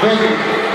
Thank you.